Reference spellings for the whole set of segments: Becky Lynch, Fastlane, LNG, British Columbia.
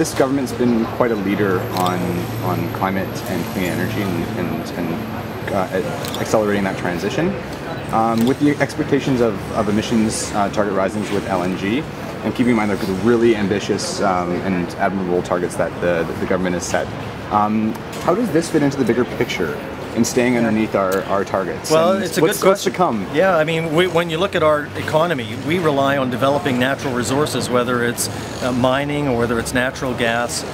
this government's been quite a leader on climate and clean energy and accelerating that transition. With the expectations of emissions target risings with LNG, and keeping in mind the really ambitious and admirable targets that the government has set, how does this fit into the bigger picture in staying underneath our targets? Well, and it's a good question. What's to come? Yeah, I mean, when you look at our economy, we rely on developing natural resources, whether it's mining or whether it's natural gas,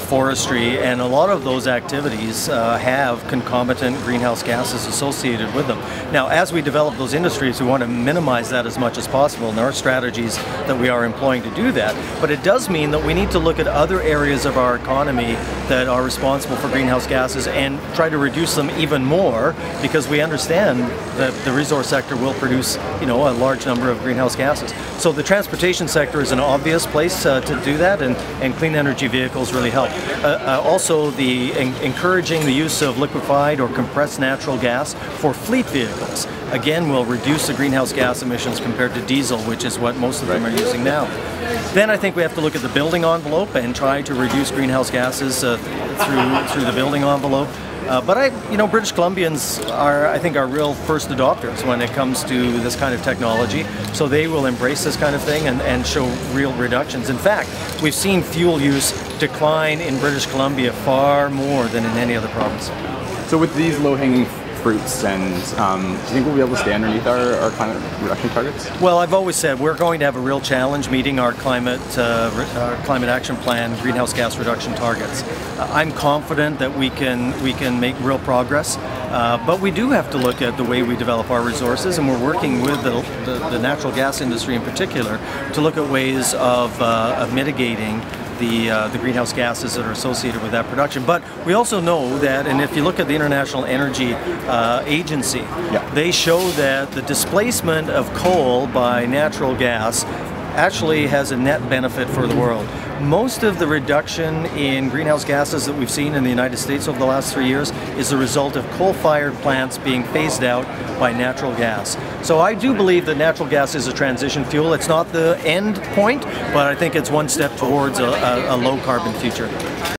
forestry, and a lot of those activities have concomitant greenhouse gases associated with them. Now, as we develop those industries, we want to minimize that as much as possible, and there are strategies that we are employing to do that. But it does mean that we need to look at other areas of our economy that are responsible for greenhouse gases and try to reduce them even more, because we understand that the resource sector will produce, you know, a large number of greenhouse gases. So the transportation sector is an obvious place to do that, and clean energy vehicles really help. Also, the encouraging the use of liquefied or compressed natural gas for fleet vehicles, again, will reduce the greenhouse gas emissions compared to diesel, which is what most of them are using now. Then I think we have to look at the building envelope and try to reduce greenhouse gases through the building envelope. But you know, British Columbians are, I think, our real first adopters when it comes to this kind of technology. So they will embrace this kind of thing and show real reductions. In fact, we've seen fuel use decline in British Columbia far more than in any other province. So with these low-hanging fruits, and do you think we'll be able to stay underneath our climate reduction targets? Well, I've always said we're going to have a real challenge meeting our climate action plan greenhouse gas reduction targets. I'm confident that we can make real progress, but we do have to look at the way we develop our resources, and we're working with the natural gas industry in particular to look at ways of mitigating the greenhouse gases that are associated with that production. But we also know that, and if you look at the International Energy Agency, they show that the displacement of coal by natural gas actually has a net benefit for the world. Most of the reduction in greenhouse gases that we've seen in the United States over the last 3 years is the result of coal-fired plants being phased out by natural gas. So I do believe that natural gas is a transition fuel. It's not the end point, but I think it's one step towards a low-carbon future.